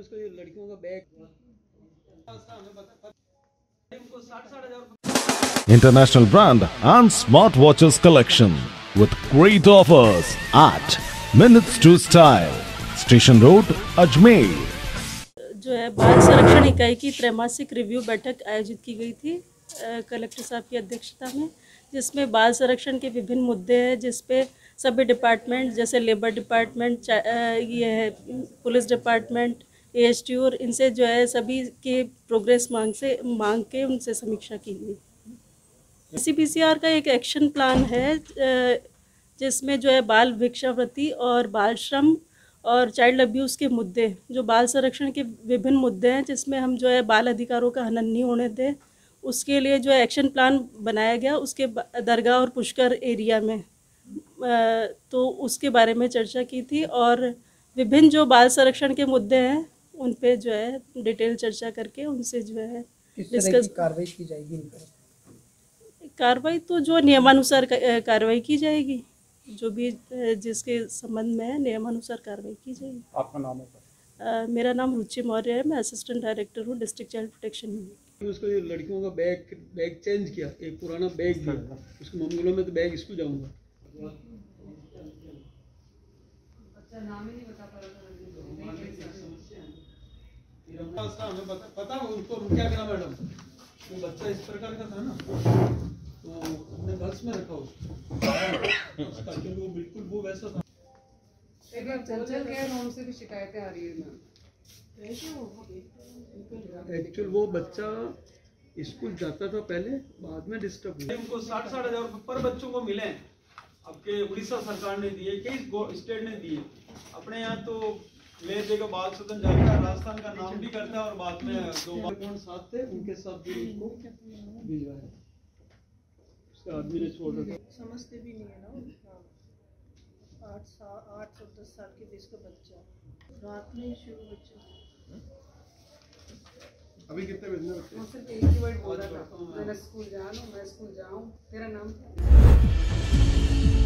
उसको ये लड़कियों का bag. International brand and smart watches collection with great offers at minutes to style, station road, Ajmer. जो है बाल संरक्षण इकाई की त्रैमासिक रिव्यू बैठक आयोजित की गई थी कलेक्टर साहब की अध्यक्षता में, जिसमें बाल संरक्षण के विभिन्न मुद्दे हैं जिसपे सभी डिपार्टमेंट जैसे लेबर डिपार्टमेंट, ये है पुलिस डिपार्टमेंट, ASTU और इनसे जो है सभी के प्रोग्रेस मांग के उनसे समीक्षा की गई। CPCR का एक एक्शन प्लान है जिसमें जो है बाल भिक्षावृत्ति और बाल श्रम और चाइल्ड अब्यूज़ के मुद्दे, जो बाल संरक्षण के विभिन्न मुद्दे हैं जिसमें हम जो है बाल अधिकारों का हनन नहीं होने दें, उसके लिए जो है एक्शन प्लान बनाया गया उसके दरगाह और पुष्कर एरिया में, तो उसके बारे में चर्चा की थी और विभिन्न जो बाल संरक्षण के मुद्दे हैं उन पे जो है डिटेल चर्चा करके उनसे जो है डिस्कस कार्रवाई की जाएगी। कार्रवाई तो जो नियमानुसार कार्रवाई की जाएगी, जो भी जिसके संबंध में है नियमानुसार कार्रवाई की जाएगी। आपका नाम है? मेरा नाम रुचि मौर्य है, मैं असिस्टेंट डायरेक्टर हूँ डिस्ट्रिक्ट चाइल्ड प्रोटेक्शन यूनिट। उसको ये लड़कियों का बैग चेंज किया, एक पुराना बैग दिया, उसको मम्मी बोला मैं तो बैग स्कूल जाऊँगा। पता उसको क्या करा मैडम, वो बच्चा इस प्रकार का था ना, तो हमने बस में रखा उसका, क्योंकि वो बिल्कुल वो वैसा था। चंचल के नाम से भी शिकायतें आ रही है मैम। एक्चुअल वो बच्चा स्कूल जाता था पहले, बाद में डिस्टर्ब हुआ। उनको 60-60 हजार पर बच्चों को मिले हैं, आपके उड़ीसा सरकार ने दिए, कई स्टेट ने दिए। अपने यहाँ तो ले देगा बाल सदन जाता है, राजस्थान का नाम भी करता है और बाद में 2.7 थे उनके साथ भी इनको भेजा है, उसके आदमी ने छोड़ रखा। समझते भी नहीं है ना, 8 से 10 साल के बीच का बच्चा रात में ही शुरू बच्चा। अभी कितने बजे सर? एक ही वर्ड बोला था, मैंने स्कूल जाना, मैं स्कूल जाऊँ, तेरा नाम क्या?